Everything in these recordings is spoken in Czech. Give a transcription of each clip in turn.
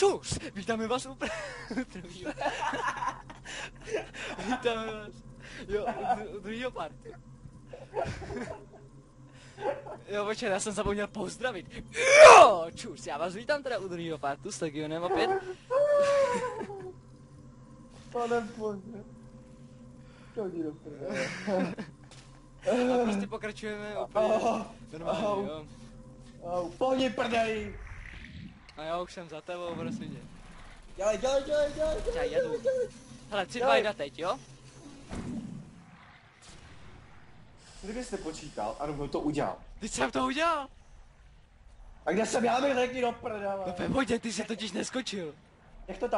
Čus! Vítáme vás u prvního... Vítáme vás... Jo, u druhého party. Jo, počkej, já jsem zapomněl pozdravit. Jo, čus, já vás vítám teda u druhého partu s Legionem opět. Pane bože. To jdi do prvé. A prostě pokračujeme opět normálně, jo. Au, pohni prdej! A já už jsem za tebou, prosím tě. Dělej. Hele, 3, 2, 1 teď, jo? Kdyby jsi nepočítal a rovnou to udělal. Teď jsem to udělal! A kde jsem já, mi řekni do prdele? No pojď, ty jsi totiž neskočil. Nech to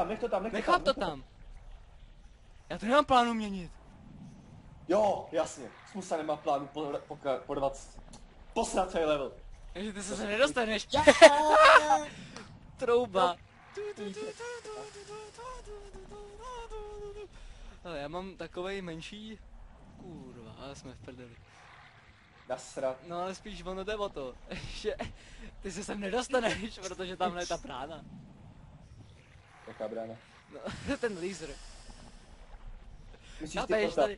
tam. Já to nemám plánu měnit. Jo, jasně. Smusa nemá plánu posrat celý level. Takže ty se nedostaneš. Trouba. Ale já mám takovej menší... Kurva, ale jsme v prdeli. Nasrat. No ale spíš ono jde o to, že ty se sem nedostaneš, protože tam je ta brána. Jaká brána? No, ten laser. Myslíš ty pořád?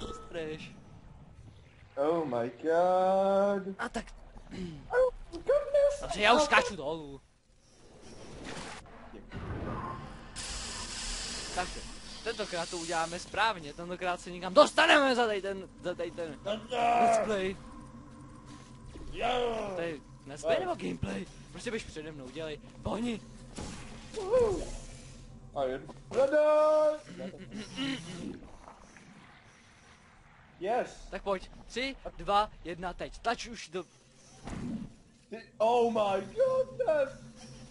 Dostaneš. Oh my god. A tak... Dobře, já už skáču dolů. Takže, tentokrát to uděláme správně, tentokrát se nikam dostaneme za tady ten let's play. To je let's play nebo gameplay? Prostě běž přede mnou, dělej, pohni. A jen, yes. Tak pojď, 3, 2, 1, teď, tlač už do... Oh my god.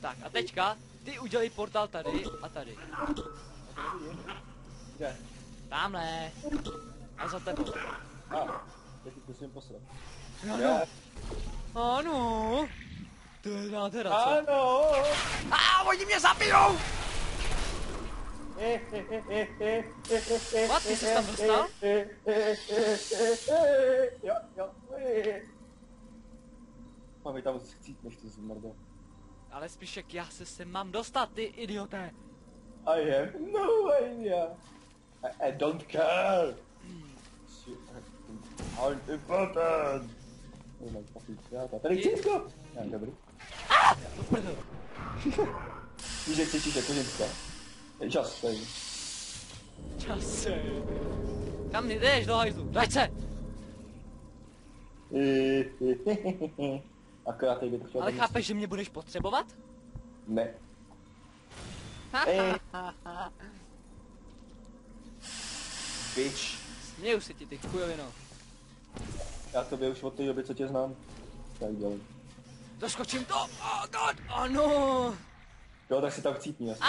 Tak a teďka, ty udělej portál tady a tady. Kde? Tamhle. A za tebou. A, teď ti musím posrat. Ano. Ano. To je nádhera, co? Ano. A oni mě zabijou. What, ty jsi tam dostal? Jo. Mám tam chcít, než ty zmrdo. Ale spíš jak já se sem mám dostat, ty idioté. I have no idea. I don't care. Aren't important. Tady čínsko. Já, dobrý. Víš, jak se číš jako ženská. Čas sej. Kam jdeš do hajzlu? Daj se! Akorát teď bych chtěl... Ale chápeš, že mě budeš potřebovat? Ne. Bitch. Směju se ti, ty chujovino. Já tobě už od té doby, co tě znám. Tak dělej. Doskočím to! Oh god! Ano! Oh, jo, tak se tam chcítni asi.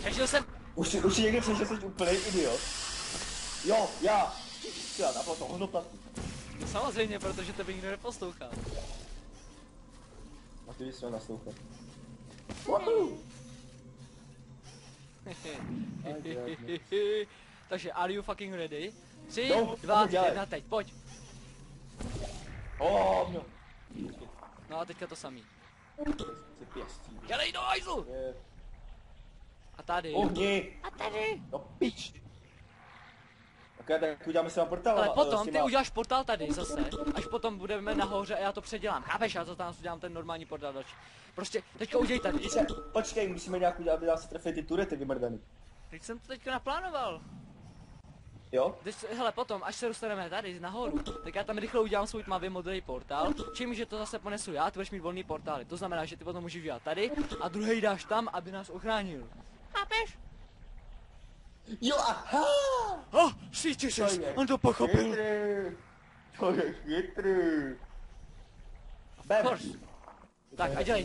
Přežil jsem... Už si někde přežil, jsi úplnej idiot. Jo, já! Já naprosto hodnoplatný. No samozřejmě, protože tebe nikdo neposlouchá. A ty bys měl naslouchat. Woohoo! Takže, are you fucking ready? 3, 2, 1, teď, pojď! Oh, no. No a teďka to samý. Dělej do hajzlu! A tady. Ohni! A tady! No pič! Okay, tak uděláme si tam portál. Ale potom ty uděláš portál tady zase, až potom budeme nahoře a já to předělám. Chápeš, já to tam udělám ten normální portál. Prostě teďka udělej tady. Počkej, musíme nějak udělat, aby se trefili ty turety vymrdaný. Teď jsem to teďka naplánoval. Jo? Hele, potom, až se dostaneme tady nahoru, tak já tam rychle udělám svůj tmavě modrý portál, čímž to zase ponesu já, ty budeš mít volný portály. To znamená, že ty potom můžeš dělat tady a druhý dáš tam, aby nás ochránil. Chápeš? Jo, aha! Oh, sítěžeš, on to pochopil. Chytrý. To je chytrý. Bem. Tak a dělej!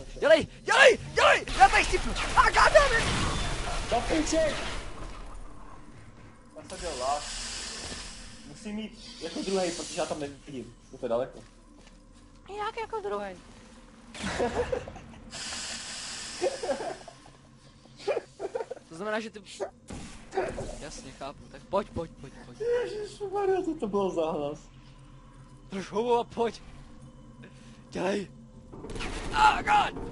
Já tady štipnu. A goddammit! Do piče! Já jsem dělal lás. Musím jít jako druhý, protože já tam nevidím. Je to daleko. Jak jako druhý? To znamená, že ty... Jasně, chápu, tak pojď. Ježišmarja, co to bylo za hlas? Drž hubu a pojď. Dělej. Oh god!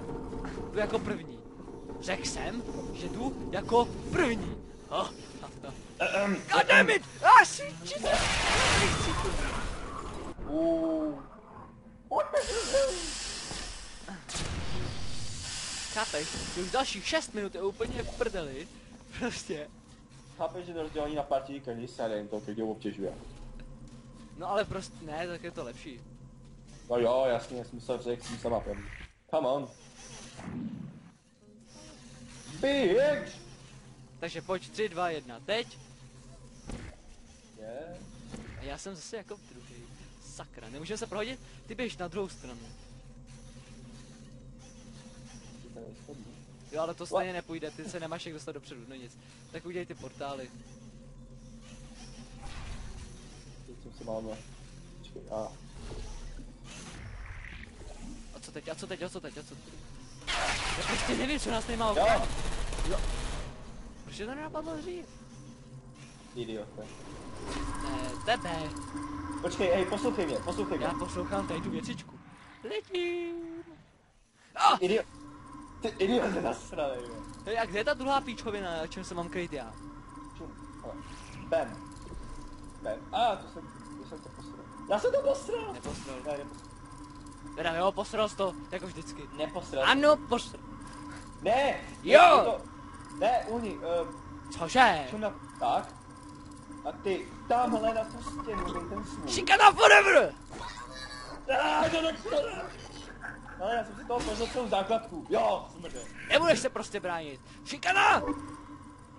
Jdu jako první. Řekl jsem, že jdu jako první. Oh. God damn it! Chápeš, že už dalších 6 minut je úplně v prdeli. Prostě. Chápeš, že to rozdělení na partii se nevím to, když ho obtěžuje. No ale prostě ne, tak je to lepší. No jo, jasně, já jsem musel řekl, jsem sama první. Come on. Bitch! Takže pojď 3, 2, 1, teď. Yeah. A já jsem zase jako druhý. Sakra, nemůžeme se prohodit? Ty běž na druhou stranu. Jo, ale to stejně nepůjde, ty se nemáš jak dostat dopředu, no nic. Tak udělej ty portály. A co teď, a co teď, a co teď, a co teď? Já prostě nevím, co nás nemá okrát. Jo. Proč je to nenapadlo dřív? Idiote. Tebe. Počkej, ej, poslouchej mě. Já poslouchám tady tu věcičku. Legion. Ah! Idiot. Ty idiote nasranej, jo. Hej, a kde je ta druhá píčkovina, o čem se mám krejt já? Bam. Bam. Ah, to jsem to posral. Já jsem to posral! Neposral. Ne, neposral. Teda jo, posral jsi to, jako vždycky. Neposral. Ano, posral. Ne! Jo! To, ne, Uni, cože? Na, tak. A ty, tamhle na tu stěnu, ten svůj. Šikana forever! Ale já jsem si toho požil celou základku. Jo, smrde. Nebudeš se prostě bránit. Šikana!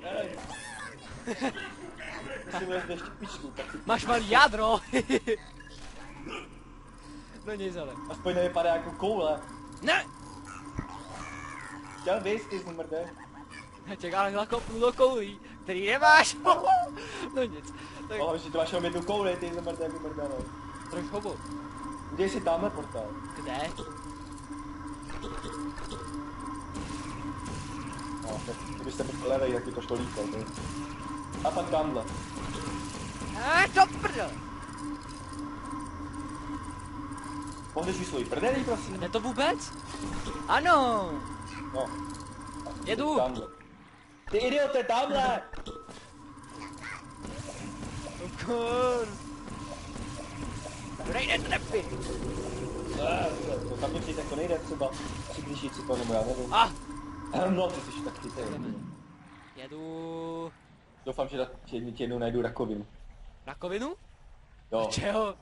Ej. Musím ještě štěpičku. Máš malý jádro. No nic ale. Aspoň nevypadá jako koule. Ne! Chtěl bys, ty smrde. Čeká ale plno koulí, který nemáš. No nic. Tak... Ohle, že to máš jenom jednu kouli, ty smrde, jako mrdané. Troš hobo. Udělej si tamhle portál. Kde? No, tak kdybyste byli levej, tak by to šlo líp, ne? A pak tamhle. To prdel! Pohneš mi svoji prdelí, prosím. Jde to vůbec? Ano! No. Jedu! Tamhle. Ty idiote, tamhle! Of course! Nejde trepy! To tam mě přijde, to nejde třeba přiblížit si to, nebo já nevím. Ah! No, ty jsi tak chytrý. Jedu... Doufám, že tě jednou najdu rakovinu. Rakovinu? Jo. Čeho?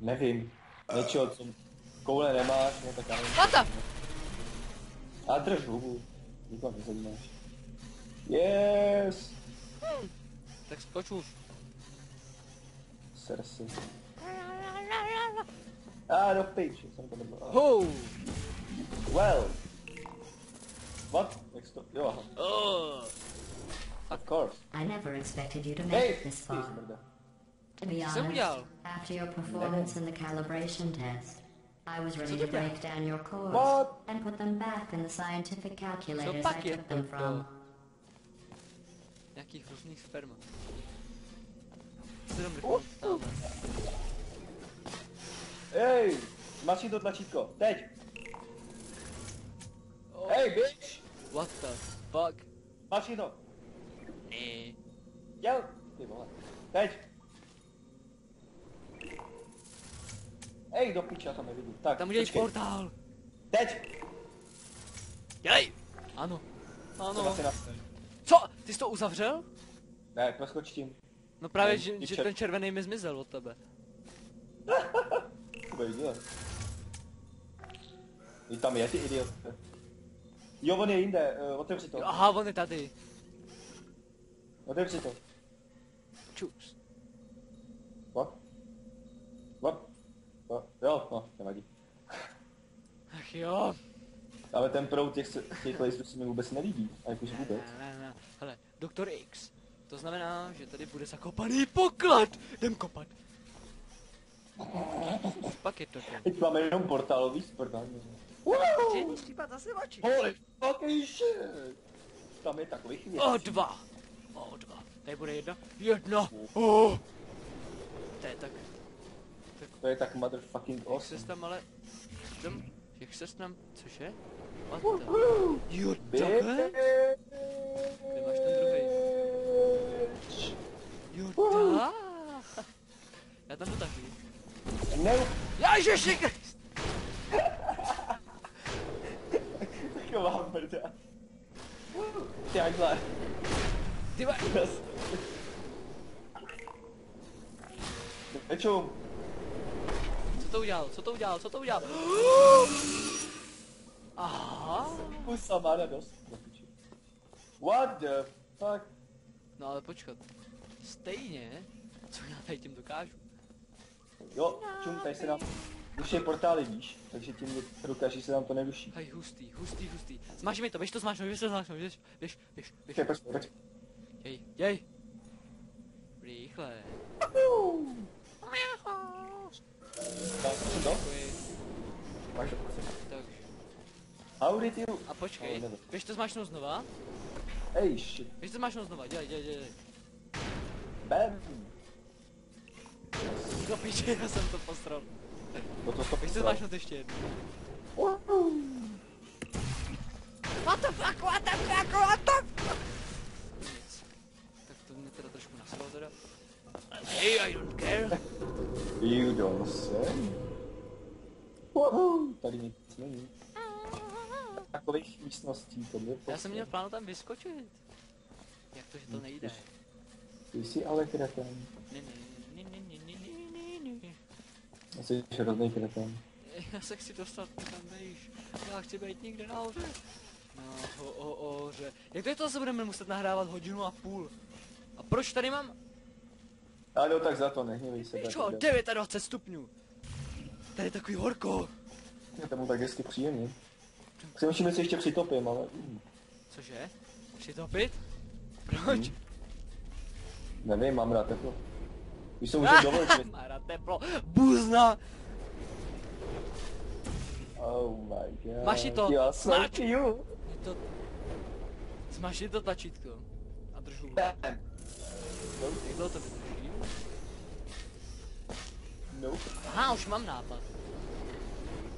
Nevím. Něčeho, co koule nemáš, no tak já nevím. Lata! A drž hubu. Nikomu nezajímáš. Yes! Tak skoč už. Ser si. Ah, do píči, jsem to nebyl. Ho! Well! What? Jak to... Jo, aha. Of course. I never expected you to make it this far. To be honest, after your performance in the calibration test, I was ready to break down your cores and put them back in the scientific calculators I took them from. Jakých různých sperma. Ej, máš si to tlačítko, teď! Ej, bitch! What the fuck? Máš si to! Ne. Jo! Ty vole, teď! Ej, do piče, já tam nevidím, tak, tam udělej portál! Teď! Dělej! Ano, ano. Co? Ty jsi to uzavřel? Ne, proskoč tím. No právě, no, že ten červený mi zmizel od tebe. Co bude dělat? Tam je, ty idiot. Jo, on je jinde, otevři to. Aha, on je tady. Otevři to. Čus. What? What? What? Jo, no, nevadí. Ach jo. Ale ten proud těch lejstů se mi vůbec nelíbí, a jakož vůbec. Ne. Hele, Doktor X. To znamená, že tady bude zakopaný poklad! Jdem kopat! Pak je to ten. Teď máme jenom portálový sportání. Wow! Holy fucking shit! Tam je takových věcí. O dva! Tady bude jedna! Oh. To je tak... To je tak motherfucking awesome. Jak ses tam ale... Jak se s nám... cože? Jo, takhle? Kde máš ten druhý? Jo, tak? Já tam to taky. Ježiši Krist! Taková brda. Takhle. Ty má... Ečum. Co to udělal? Co to udělal? Co to udělal? Aha. Pusa má radost. What the fuck? No ale počkat. Stejně, co já tady tím dokážu? Jo, čum, tady se nám... Když je portály, víš, takže tím dokáží se nám to neruší. Hej, hustý, hustý, hustý. Zmáš mi to, běž to zmášnout, běž to zmášnout, běž. Počkej, počkej. Jej. Rychle. A počkej, běž to zmášnout znova. Ej, shit. Běž to zmášnout znova, dělej. Bam. Do píče, já jsem to postral. Běž to zmášnout ještě jednou. What the fuck? Tak to mě teda trošku nasilo teda. Hey, I don't care. You don't say. Wow, tady nic není. Takových místností to mě poslal. Já jsem měl plánu tam vyskočit. Jak to, že to nejde? Ty jsi ale kretén. Ne. Já jsi hrozný kretén. Já se chci dostat, ty tam nejíš. Já chci být nikde nahoře. Nahoře. Jak to je to, zase budeme muset nahrávat 1,5 hodiny? A proč tady mám... Ale jo, tak za to nehněvej se. Víčo, 29 stupňů. Tady je takový horko. Je tomu tak hezky příjemně. Přemýšlím, že si ještě přitopím, ale... Cože? Přitopit? Proč? Nevím, mám rád teplo. Víš, co můžu dovolit? Mám rád teplo. Bůzna! Oh my god. Maši to! Smač! Smaši to tlačítko. A držu. Bam! Jak dlouho to vydrží? Nope. Aha, už mám nápad.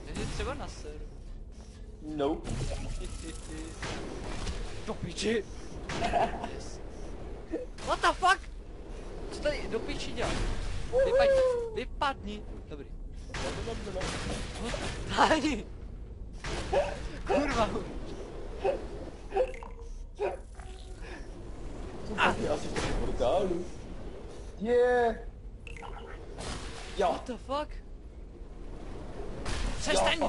Takže třeba na seru. Nope. Do piči! Yes. What the fuck? Co tady do piči děláš? Vypadni! Dobrý. Tady! Kurva! Asi to je portálu. Je! Jo! What the fuck? Přestaň!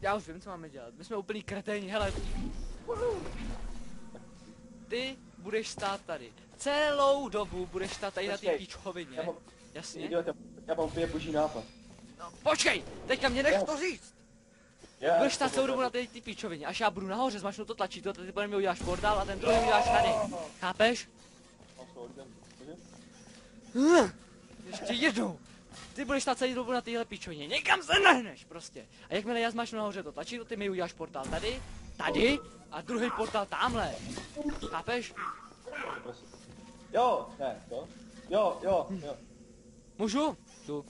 Já už vím, co máme dělat. My jsme úplný kreténi, hele. Ty budeš stát tady. Celou dobu budeš stát tady na té píčkovině. Jasně? Já mám úplně boží nápad. No počkej! Teďka mě nech to říct! Budeš stát celou dobu na té píčovině, až já budu nahoře, zmačnu to tlačítko, tady podle mě uděláš portál a ten druhý uděláš tady. Chápeš? Ještě jednou! Ty budeš stát celou dobu na téhle píčovině, někam se nahneš prostě! A jakmile já zmačnu nahoře to tlačítko, ty mi uděláš portál tady, tady a druhý portál tamhle. Chápeš? Jo, ne, to? Jo. Můžu? Tu.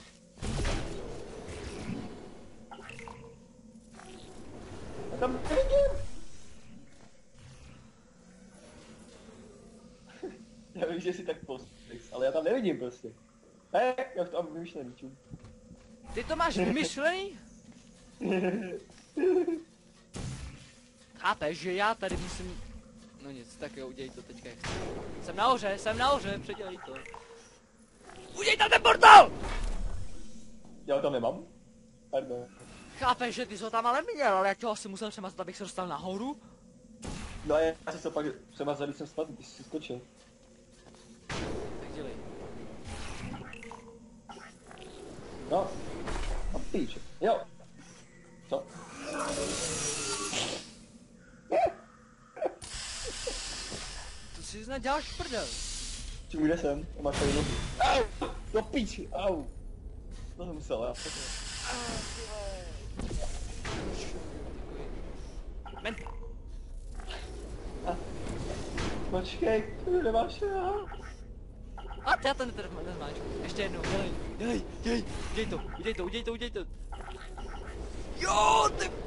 Já tam nevidím! Já vím, že jsi tak postex, ale já tam nevidím prostě. Hej, já to mám vymyšlený, čum. Ty to máš vymyšlený? Chápeš, že já tady musím... No nic, tak jo, udělej to teďka jak chci. Jsem nahoře, předělej to. Udělej tam ten portál! Já ho tam nemám? Pardon. Chápeš, že ty jsi ho tam ale měl, ale já tě ho asi musel přemazat, abych se dostal nahoru? No a já jsem se pak přemazal, když jsem spadl, když jsi skočil. Tak dělej. No. A píče. Jo. Co? To si snad děláš prdel. Čím kde jsem? A máš tady nohy. Au! Do píči, au! To nemusel, já jsem. Men! Počkej, to nemáš já. A já to nezmáčku. Ještě jednou, dělej to, udělej to.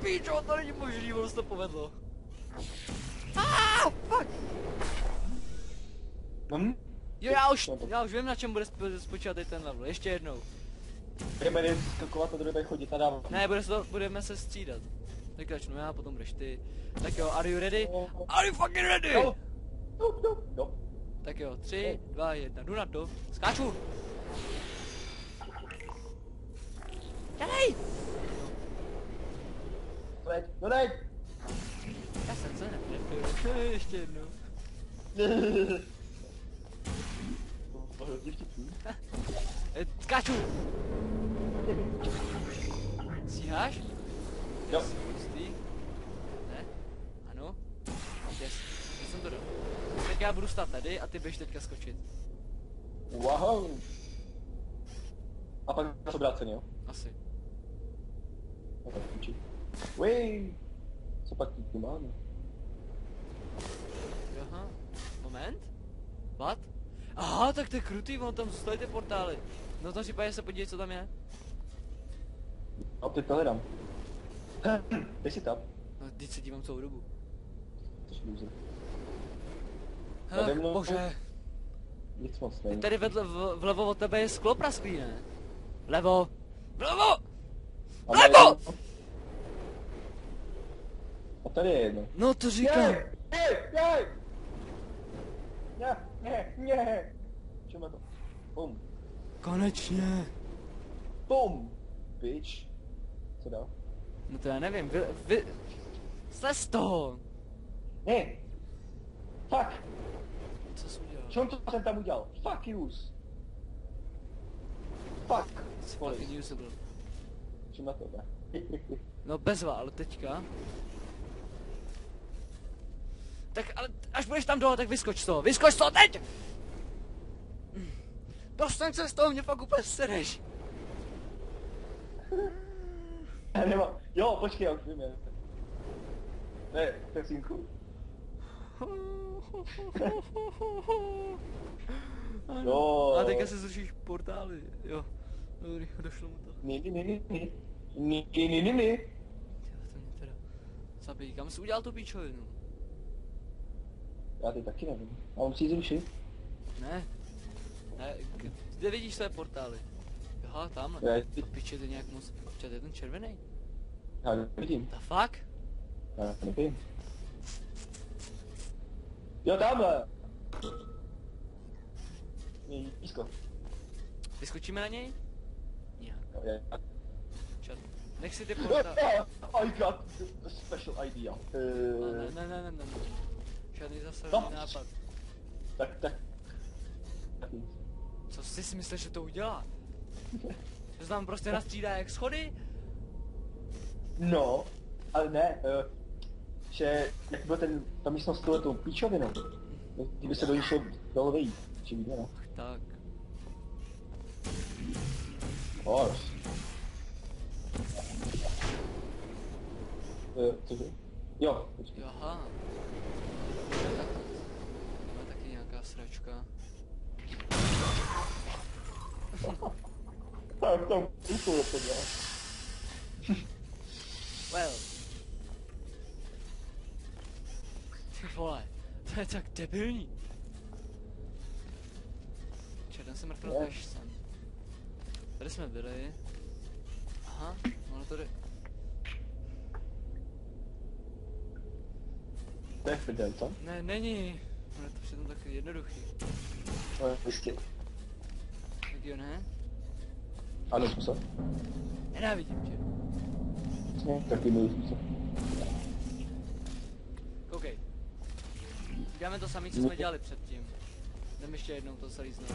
píčo, to není možný, ono se to povedlo. Fuck. Jo, já už vím, na čem bude spočívat ten level, ještě jednou. Budeme skakovat a budeme chodit a dávat. Ne, budeme se střídat. Tak začnu já, potom budeš ty. Tak jo, are you ready? Are you fucking ready? No. Tak jo, 3, 2, 1, jdu na to, skáču! Dělej! Dodej! Já jsem se neprefil, ještě jednou. Skáču! Stíháš? Jo. Jistý? Ne? Ano? Yes. Já jsem to dal. Teď já budu stát tady a ty běž teďka skočit. Wow! A pak nás obráceně, jo? Asi. A tak půjčí. Uiii! Co pak tu máme? Aha. Moment? What? Aha, tak to je krutý, on tam stojí ty portály. No v tom případě se podívej, co tam je. No, teď to hledám. Dej si tam. No, teď se dívám celou dobu. Hele, bože. Nic moc není. Tady vedle, vlevo od tebe je sklo prasklý, ne? Vlevo! Vlevo! Vlevo! A tady je jedno. No to říkám. Ne. Čemu to? Bum. Konečně. Bum. Bitch. Co dál? No to já nevím, vy... Slez z toho! Ne! Fuck! Co jsi udělal? Co jsem tam udělal? Fuck yous! Fuck! Fucking yous to byl. Čím na tebe? No bezva, ale teďka... Tak ale až budeš tam dole, tak vyskoč z toho! Vyskoč z toho teď! Dostaň se z toho, mě fakt úplně sereš! Jo, počkej, já už vím, ne, taksinku. Jo. A teďka se zrušíš portály, jo. Dobrý, došlo mu to. Ne. To mě teda zabíjí, kam jsi udělal tu píčovinu? Já teď taky nevím, a on si ji zrušit? Ne, kde vidíš své portály? Aha, tamhle, to piče, to je nějak moc, to je ten červený. Já nevidím. Ta fuck? Já nevím. Jo, tamhle! Mějí písko. Vyskočíme na něj? Já. Čat. Nech si ty portály. I got a special idea. Ne. Žádný zase nápad. Tak. Co si myslíš, že to udělá? To znám prostě nastřídá jak schody? No, ale ne, že jak byl ten, ta místnost s touhletou píčovinou, kdyby se do ní šlo dole vejít, či víte, no? Tak. Horse. Cože? Jo, počkej. Aha. Máme taky nějaká sračka. Tak tam půjdu podívat. Well. Ty vole, to je tak debilní. Červen se mrknul až sem. Tady jsme byli. Aha, ono tady... To je prdel, co? Ne, není. Ono je to přitom takový jednoduchý. To je vždycky. Tak jo, ne? Ano, způsob. Nenávidím tě. No, taky můj způsob. Koukej. Děláme to samé, co jsme dělali předtím. Jdeme ještě jednou to celý znovu.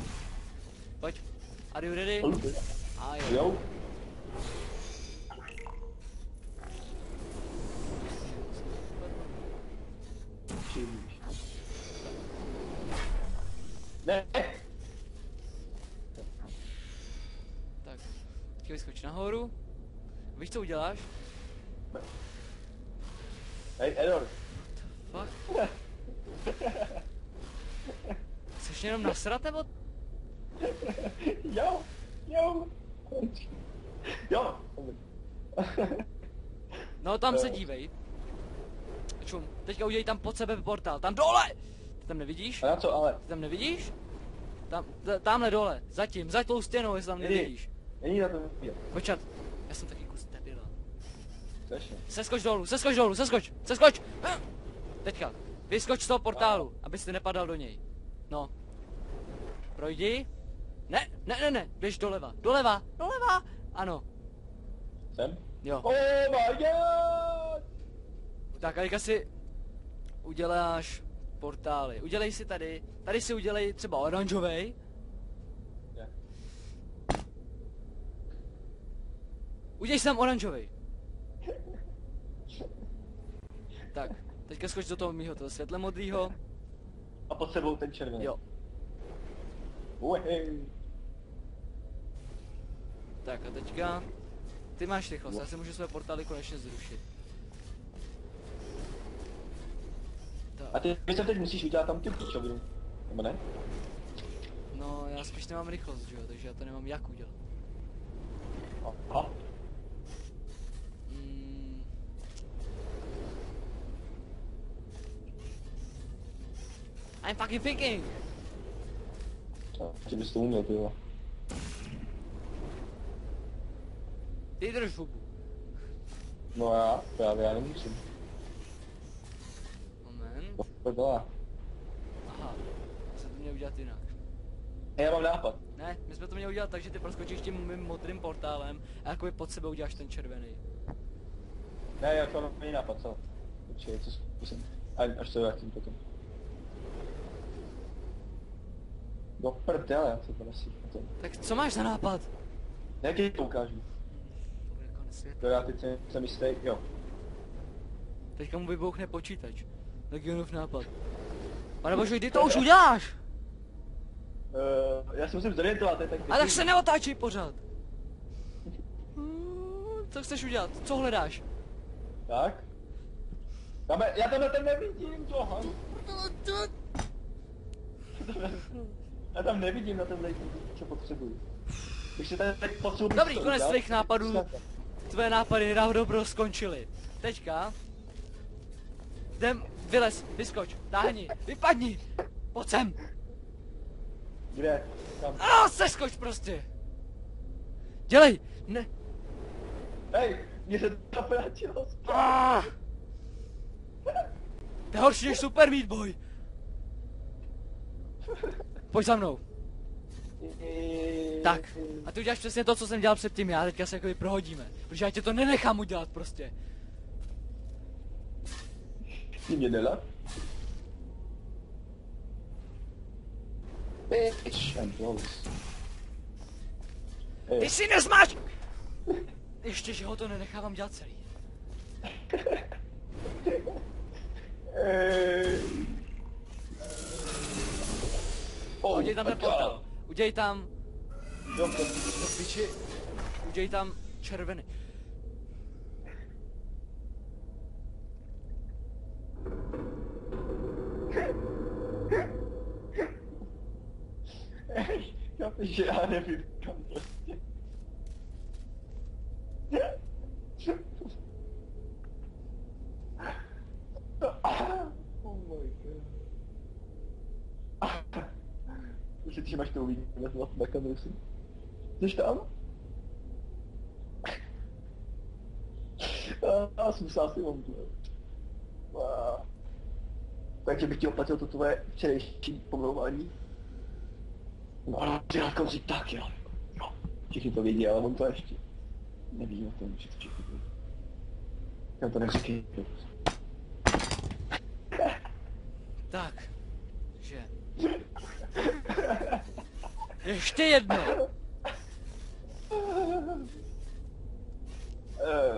Pojď. Are you ready? A jo. Ne! Vyskoč nahoru. Víš, co uděláš? Hej, Edor. What the fuck? Chceš jenom nasrat, nebo? Jo. No tam se dívej. Čum, teďka udělej tam pod sebe portál, tam dole! Ty tam nevidíš? A já co, ale? Ty tam nevidíš? Tamhle dole, zatím, za tou stěnou, jestli tam nevidíš. Není na to vidět. Počkat, já jsem taky kus debila. Seskoč dolů, seskoč dolů, seskoč, seskoč! Teďka, vyskoč z toho portálu, aby jsi nepadal do něj. No. Projdi. Ne, ne, ne, ne, běž doleva, doleva, doleva, ano. Jsem? Jo. Oh my God! Tak a teďka si uděláš portály, udělej si tady, tady si udělej třeba oranžovej. Yeah. Udělej si tam oranžovej. Tak, teďka skoč do toho mýho, toho světle modrýho. A pod sebou ten červený. Jo. Uhej. Tak a teďka, ty máš rychlost, já si můžu své portály konečně zrušit. Tak. A ty myslím, teď musíš udělat tam ty píčovinu, nebo ne? No, já spíš nemám rychlost, že jo, takže já to nemám jak udělat. Aha. I'm fucking thinking! Ty bys to uměl, ty jo. Ty drž hubu. No já, právě já nemusím. Moment. To byla. Aha, já jsem to měl udělat jinak. Já mám nápad. Ne, my jsme to měli udělat tak, že ty proskočíš tím mým modrým portálem a jakoby pod sebe uděláš ten červený. Ne, já to mám jiný nápad, co? Určitě, co zkusím. Až se vrátím potom. Do prdele, jak se to nesí. Tak co máš za nápad? Jaký to ukážu? To já teď jsem jistý, jo. Teďka mu vybouchne počítač. Legionův nápad. Pane bože, kdy to už uděláš? Já si musím zorientovat, tak... A tak se neotáčí pořád. Co chceš udělat? Co hledáš? Tak? Já tenhle ten nevidím, Johan. Já tam nevidím na ten lejku, co potřebuji. Když se tady potřebuji... Dobrý, konec tvých nápadů. Tvé nápady dobro skončily. Teďka... Jdem, vylez, vyskoč, táhni, vypadni! Pojď sem! Kde? Kam? A seskoč prostě! Dělej! Ne! Hej, mě se to vrátilo. To je horší než Super Meat Boy! Pojď za mnou. Tak, a ty uděláš přesně to, co jsem dělal předtím já, teďka se jakoby prohodíme. Protože já tě to nenechám udělat prostě. Ty mě dělá? Ty si nezmáš! Ještě, že ho to nenechávám dělat celý. Udělej tam ten portál, udělej tam... Do piči, udělej tam červený. Já piči, já nevím kam prostě. Oh my god. Jestli třimáš to uvidím, na kameru si. Jseš tam? Já jsem se asi vám dělal. Takže bych ti oplatil to tvoje včerejší pomlouvání. No a dělat konci tak, jo. No, všichni to vědí, ale on to ještě neví o tom, že to všichni vědí. Já to neříkej. Tak, že... Ještě jedno!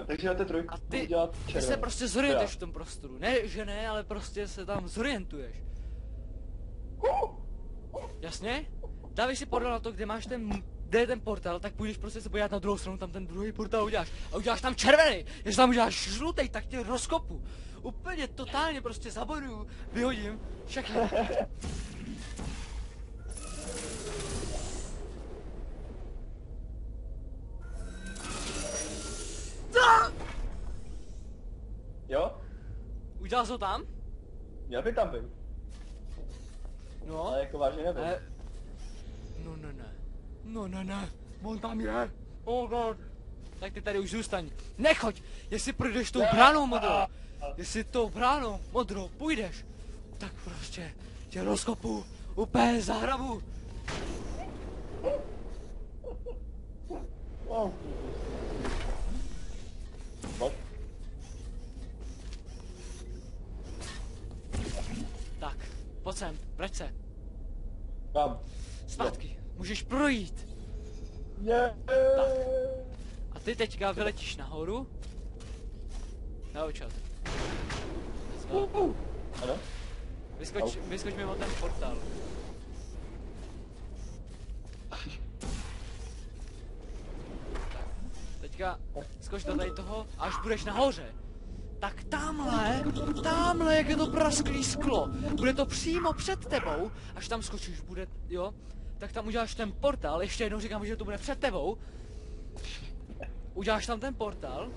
Takže na té trojku budu dělat červený. Ty se prostě zorientuješ v tom prostoru. Ne, že ne, ale prostě se tam zorientuješ. Jasně? Dávíš si portál na to, kde máš ten... Kde je ten portál, tak půjdeš prostě se podívat na druhou stranu, tam ten druhý portál uděláš. A uděláš tam červený! Jestli tam uděláš žlutý, tak tě rozkopu. Úplně totálně prostě zabojuju, vyhodím, všechno. Udělal jsi ho tam? Měl by tam být. No. Ale jako vážně nebyl. No ne ne. No ne ne. On tam je. Oh god. Tak ty tady už zůstaň. Nechoď! Jestli projdeš tou bránou modrou. Jestli tou bránou modrou půjdeš. Tak prostě tě rozkopu. Úplně zahrabu. Wow. Tak, pojď sem, vrať se. Kam? Zpátky, můžeš projít. Tak. A ty teďka vyletíš nahoru. Naučat. Ano? Vyskoč mimo ten portál. Skoč do tady toho, až budeš nahoře. Tak tamhle, jak je to prasklý sklo, bude to přímo před tebou, až tam skočíš, bude, jo, tak tam uděláš ten portál, ještě jednou říkám, že to bude před tebou. Uděláš tam ten portál.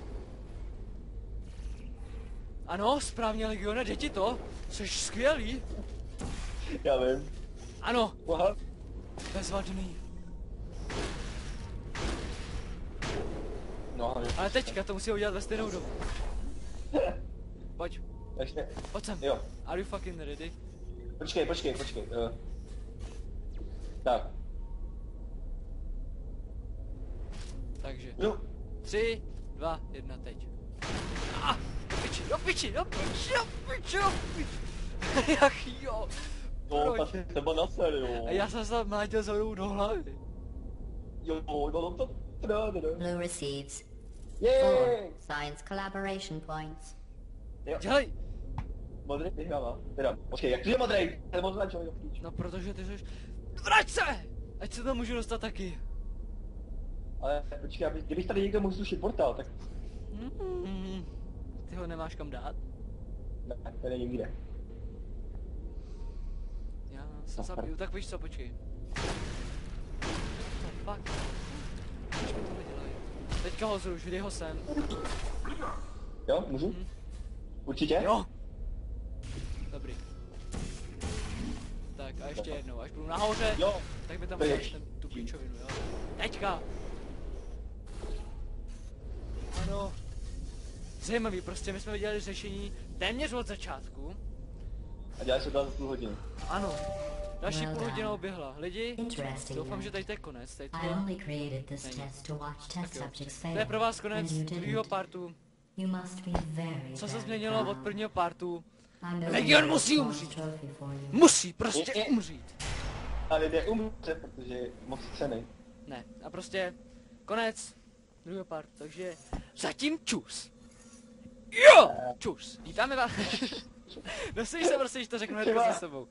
Ano, správně, Legione, jde ti to, jsi skvělý. Já vím. Ano, bezvadný. No, ale teďka to musí udělat ve stejnou dobu. Pojď. Ještě. Pojď sem. Jo. Are you fucking ready? Počkej. Tak. Takže. No. 3, 2, 1, teď. Do piči. Ach jo. No, to bylo na seriu. Já jsem se mlátil zhodou do hlavy. Jo, bylo to. Blue receives 4 science collaboration points. Dělej! Modrý vyhrává. Teda, počkej, jak to je modrý? No protože ty jsi... Vrať se! Ať se tam můžu dostat taky. Ale počkej, kdybych tady někdo mohl zrušit portál, tak... Ty ho nemáš kam dát? Ne, tady nikde. Já se zabiju, tak víš co, počkej. No, proč mi to nedělají? Teďka ho zruš, dej ho sem. Jo, můžu? Určitě? Jo! Dobrý. Tak a ještě jednou, až budu nahoře, jo. Tak by tam uděláš tu píčovinu, jo? Teďka! Ano. Zajímavý, prostě my jsme viděli řešení téměř od začátku. A děláš se to za půl hodinu. Ano. Další půl hodina oběhla. Lidi, doufám, že tady to je konec. Tady to je pro vás konec druhého partu. Co se změnilo od prvního partu? Legion musí umřít! Musí prostě umřít! Ale jde umře, protože je moc ceny. Ne, a prostě konec druhého partu, takže zatím čus! Jo! Čus! Vítáme vás! No si se prostě, když to řeknu hned za sebou.